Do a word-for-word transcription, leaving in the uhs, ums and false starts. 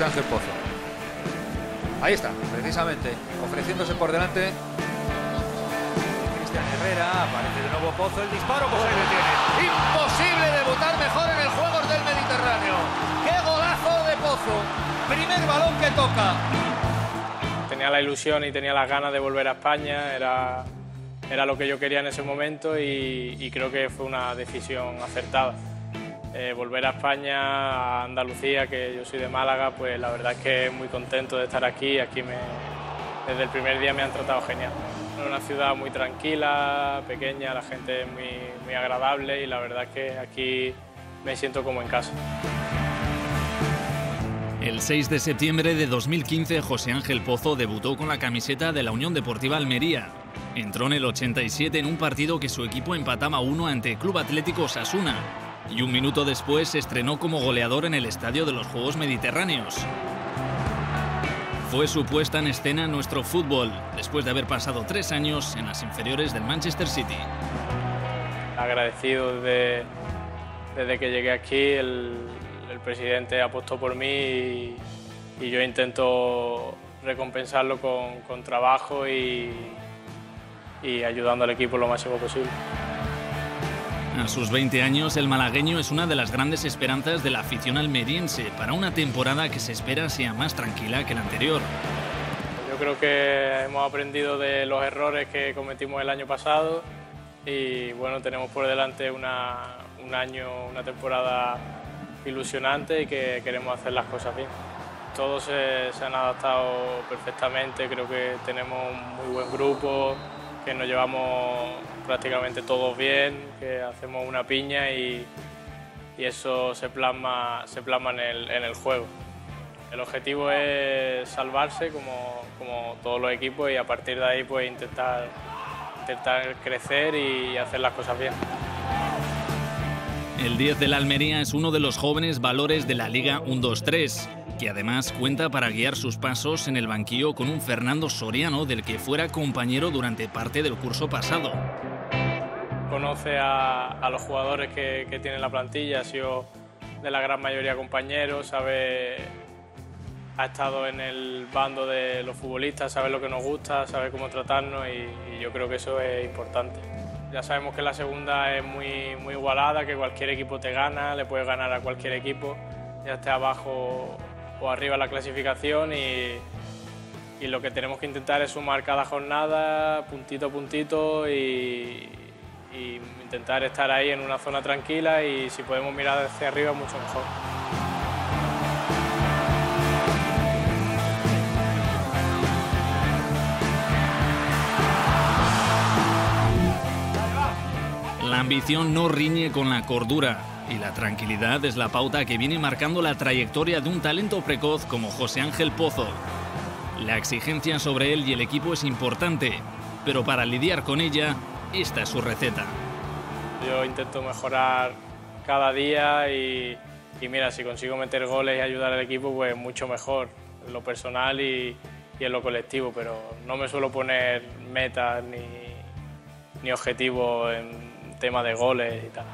José Ángel Pozo. Ahí está, precisamente, ofreciéndose por delante. Cristian Herrera, aparece de nuevo Pozo, el disparo, pues ahí detiene. Imposible debutar mejor en el Juegos del Mediterráneo. ¡Qué golazo de Pozo! Primer balón que toca. Tenía la ilusión y tenía las ganas de volver a España, era, era lo que yo quería en ese momento y, y creo que fue una decisión acertada. Eh, volver a España, a Andalucía, que yo soy de Málaga, pues la verdad es que muy contento de estar aquí. Aquí me, desde el primer día me han tratado genial. Es una ciudad muy tranquila, pequeña, la gente es muy, muy agradable y la verdad es que aquí me siento como en casa. El seis de septiembre de dos mil quince, José Ángel Pozo debutó con la camiseta de la Unión Deportiva Almería. Entró en el ochenta y siete en un partido que su equipo empataba uno ante Club Atlético Osasuna. Y un minuto después se estrenó como goleador en el Estadio de los Juegos Mediterráneos. Fue su puesta en escena en nuestro fútbol, después de haber pasado tres años en las inferiores del Manchester City. Agradecido de, desde que llegué aquí, el, el presidente apostó por mí y, y yo intento recompensarlo con, con trabajo y, y ayudando al equipo lo máximo posible. A sus veinte años, el malagueño es una de las grandes esperanzas de la afición almeriense para una temporada que se espera sea más tranquila que la anterior. Yo creo que hemos aprendido de los errores que cometimos el año pasado y bueno, tenemos por delante una, un año, una temporada ilusionante y que queremos hacer las cosas bien. Todos se, se han adaptado perfectamente, creo que tenemos un muy buen grupo, que nos llevamos prácticamente todos bien, que hacemos una piña y, y eso se plasma, se plasma en, el, en el juego. El objetivo es salvarse como, como todos los equipos y a partir de ahí pues intentar, intentar crecer y hacer las cosas bien. El diez de la Almería es uno de los jóvenes valores de la Liga uno dos tres. Que además cuenta para guiar sus pasos en el banquillo con un Fernando Soriano del que fuera compañero durante parte del curso pasado. Conoce a, a los jugadores que, que tiene la plantilla, ha sido de la gran mayoría compañero, sabe, ha estado en el bando de los futbolistas, sabe lo que nos gusta, sabe cómo tratarnos y, y yo creo que eso es importante. Ya sabemos que la segunda es muy, muy igualada, que cualquier equipo te gana, le puedes ganar a cualquier equipo, ya esté abajo o arriba la clasificación y, y lo que tenemos que intentar es sumar cada jornada, puntito a puntito y, y intentar estar ahí en una zona tranquila y si podemos mirar hacia arriba mucho mejor. La ambición no riñe con la cordura. Y la tranquilidad es la pauta que viene marcando la trayectoria de un talento precoz como José Ángel Pozo. La exigencia sobre él y el equipo es importante, pero para lidiar con ella, esta es su receta. Yo intento mejorar cada día y, y mira, si consigo meter goles y ayudar al equipo, pues mucho mejor, en lo personal y, y en lo colectivo, pero no me suelo poner metas ni, ni objetivos en tema de goles y tal.